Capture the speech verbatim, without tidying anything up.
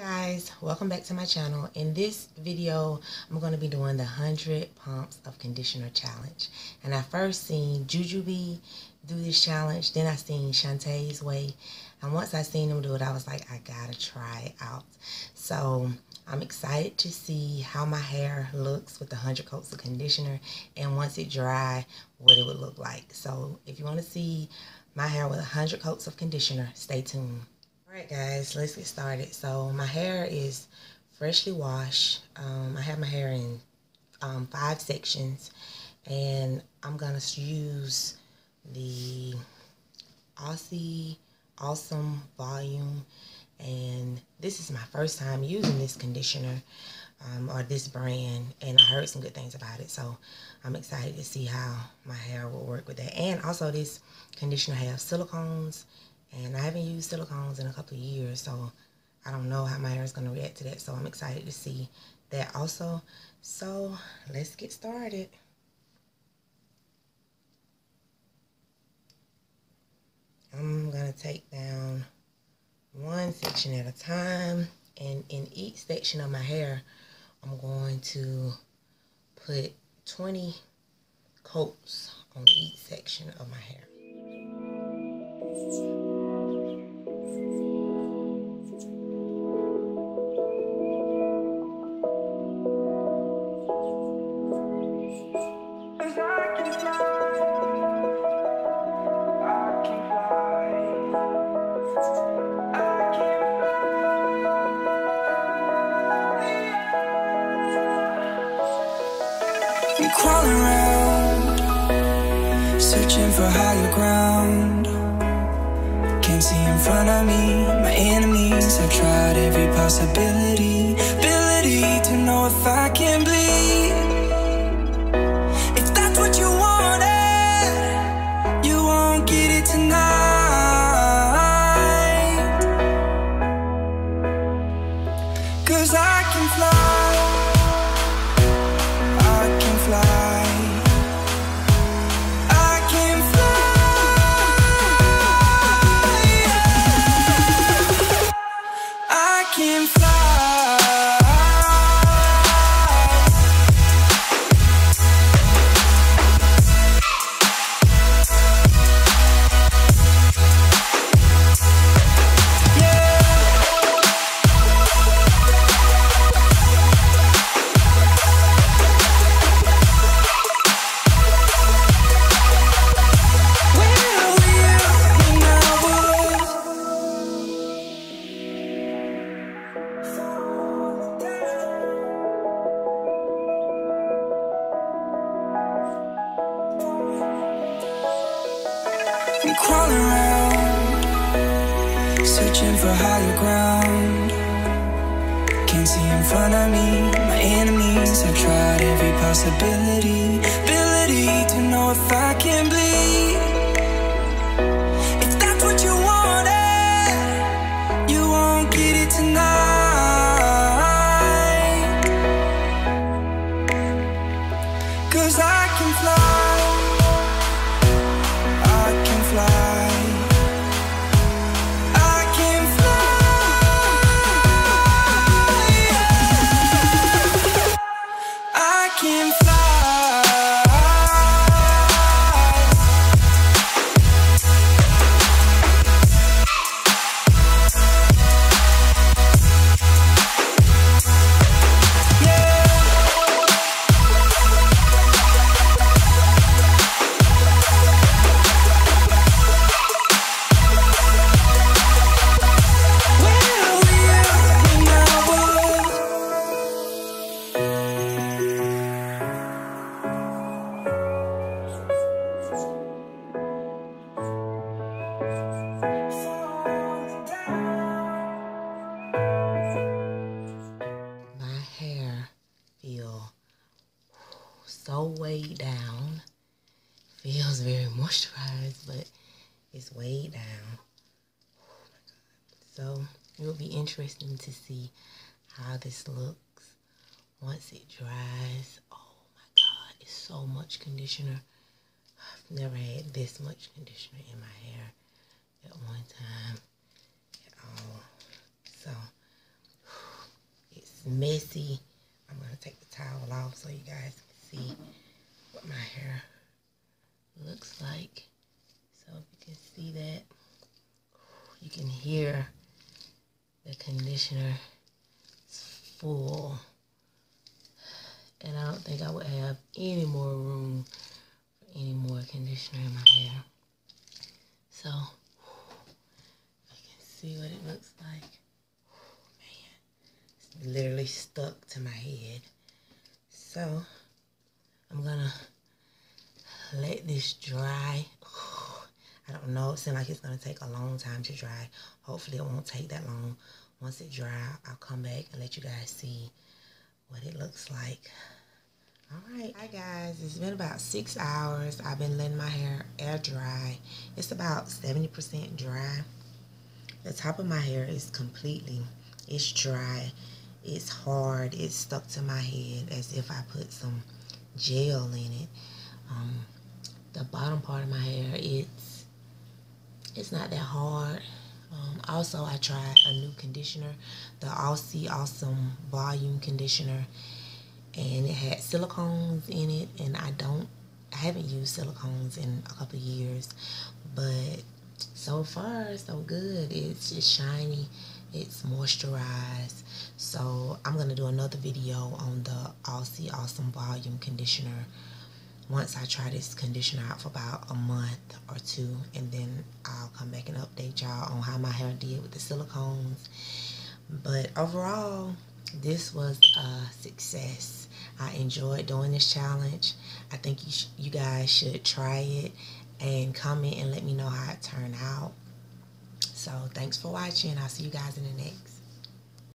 Guys, welcome back to my channel. In this video I'm going to be doing the one hundred pumps of conditioner challenge, and I first seen Juju B do this challenge, then I seen Shantae's way, and once I seen them do it I was like, I gotta try it out. So I'm excited to see how my hair looks with the one hundred coats of conditioner, and once it dry what it would look like. So if you want to see my hair with one hundred coats of conditioner, stay tuned. Alright guys, let's get started. So my hair is freshly washed. Um, I have my hair in um, five sections, and I'm going to use the Aussie Awesome Volume, and this is my first time using this conditioner um, or this brand, and I heard some good things about it, so I'm excited to see how my hair will work with that. And also this conditioner has silicones, and I haven't used silicones in a couple of years, so I don't know how my hair is going to react to that. So I'm excited to see that also. So let's get started. I'm going to take down one section at a time. And in each section of my hair, I'm going to put twenty coats on each section of my hair. We crawl around, searching for higher ground. Can't see in front of me, my enemies. I've tried every possibility, ability to know if I can bleed. If that's what you wanted, you won't get it tonight. 'Cause I can fly. Crawling around, searching for higher ground. Can't see in front of me, my enemies. I've tried every possibility, ability to know if I can bleed. If that's what you wanted, you won't get it tonight. 'Cause I can fly. So weighed down, feels very moisturized, but it's weighed down. Oh my God. So it will be interesting to see how this looks once it dries. Oh my God, it's so much conditioner. I've never had this much conditioner in my hair at one time at all. So messy. I'm going to take the towel off so you guys can see what my hair looks like. So if you can see that, you can hear the conditioner is full. And I don't think I would have any more room for any more conditioner in my hair. So, you can see what it looks like. Man, it's literally stuck to my head. So, I'm going to let this dry. I don't know. It seems like it's going to take a long time to dry. Hopefully, it won't take that long. Once it dries, I'll come back and let you guys see what it looks like. Alright, hi guys, it's been about six hours. I've been letting my hair air dry. It's about seventy percent dry. The top of my hair is completely, it's dry, it's hard, it's stuck to my head as if I put some gel in it. Um, the bottom part of my hair, it's, it's not that hard. Um, also, I tried a new conditioner, the Aussie Awesome Volume Conditioner, and it had silicones in it, and I don't, I haven't used silicones in a couple of years, but so far, so good. It's just shiny, it's moisturized, so I'm going to do another video on the Aussie Awesome Volume Conditioner. Once I try this conditioner out for about a month or two, and then I'll come back and update y'all on how my hair did with the silicones. But overall, this was a success. I enjoyed doing this challenge. I think you, sh you guys should try it and comment and let me know how it turned out. So thanks for watching. I'll see you guys in the next.